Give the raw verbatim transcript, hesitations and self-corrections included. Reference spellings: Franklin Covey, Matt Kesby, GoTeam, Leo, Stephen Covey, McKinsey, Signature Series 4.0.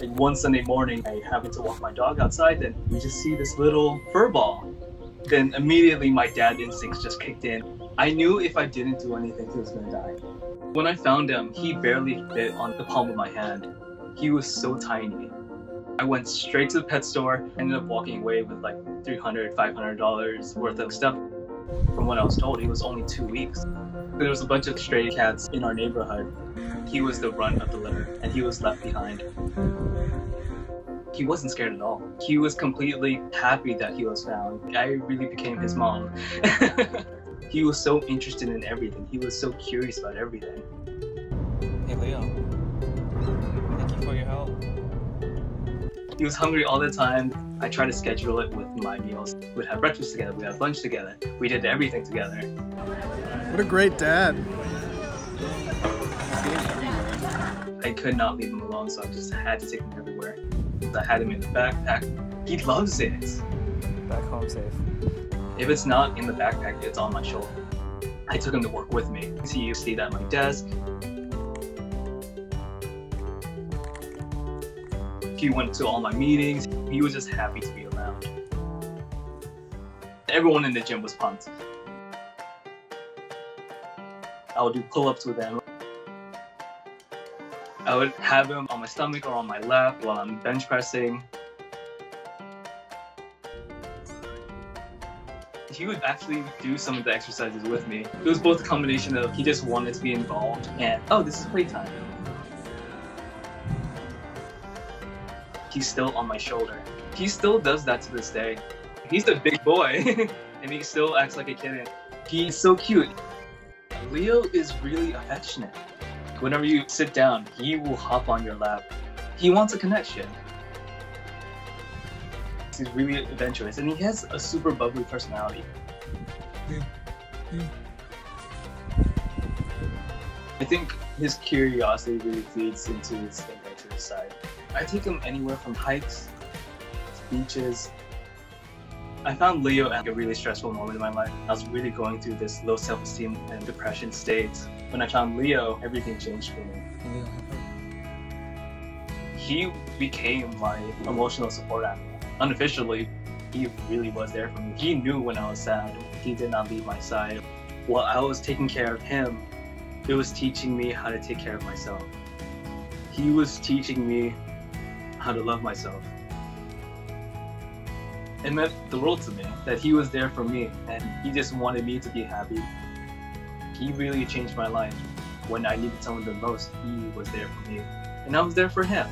And one Sunday morning, I happened to walk my dog outside, and we just see this little fur ball. Then immediately my dad instincts just kicked in. I knew if I didn't do anything, he was gonna die. When I found him, he barely fit on the palm of my hand. He was so tiny. I went straight to the pet store, ended up walking away with like three hundred dollars, five hundred dollars worth of stuff. From what I was told, he was only two weeks. There was a bunch of stray cats in our neighborhood. He was the runt of the litter, and he was left behind. He wasn't scared at all. He was completely happy that he was found. I really became his mom. He was so interested in everything. He was so curious about everything. Hey, Leo. Thank you for your help. He was hungry all the time. I tried to schedule it with my meals. We'd have breakfast together. We'd have lunch together. We did everything together. What a great dad. I could not leave him alone, so I just had to take him everywhere. I had him in the backpack. He loves it. Back home safe. If it's not in the backpack, it's on my shoulder. I took him to work with me. He used to sleep at my desk. He went to all my meetings. He was just happy to be around. Everyone in the gym was pumped. I would do pull-ups with him. I would have him on my stomach or on my lap while I'm bench pressing. He would actually do some of the exercises with me. It was both a combination of he just wanted to be involved and, oh, this is playtime. He's still on my shoulder. He still does that to this day. He's a big boy and he still acts like a kid. He's so cute. Leo is really affectionate. Whenever you sit down, he will hop on your lap. He wants a connection. He's really adventurous, and he has a super bubbly personality. I think his curiosity really feeds into his adventurous side. I take him anywhere from hikes to beaches. I found Leo at a really stressful moment in my life. I was really going through this low self-esteem and depression state. When I found Leo, everything changed for me. He became my emotional support animal. Unofficially, he really was there for me. He knew when I was sad. He did not leave my side. While I was taking care of him, it was teaching me how to take care of myself. He was teaching me how to love myself. It meant the world to me that he was there for me, and he just wanted me to be happy. He really changed my life. When I needed someone the most, he was there for me, and I was there for him.